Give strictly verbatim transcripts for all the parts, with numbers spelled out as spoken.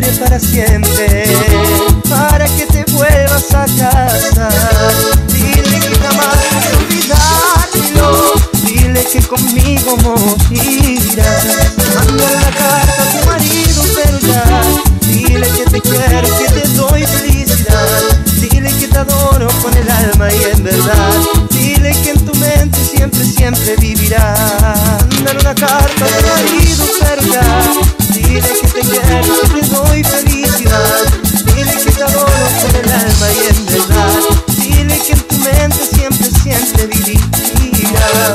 libre para siempre, para que te vuelvas a casa. Dile que jamás te olvidarlo, dile que conmigo morirás. Manda la carta a tu marido, pero ya, dile que te quiero, que te doy felicidad. Dile que te adoro con el alma y en verdad. Dile que en tu mente siempre, siempre vivirás. Manda una carta a tu marido, pero ya, dile que te quiero, que te doy felicidad. Dile que te adoro con el alma y en verdad. Dile que en tu mente siempre, siempre vivirás.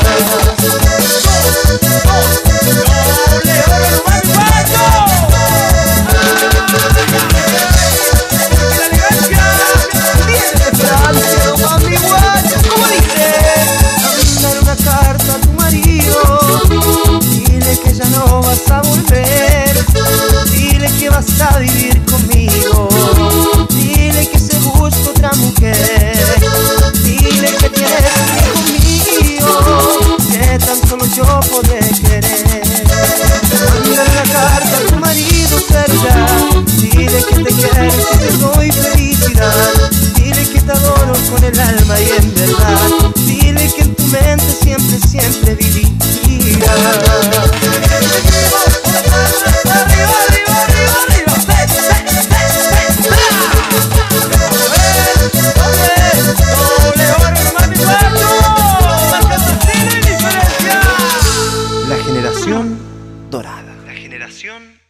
Dorada. La generación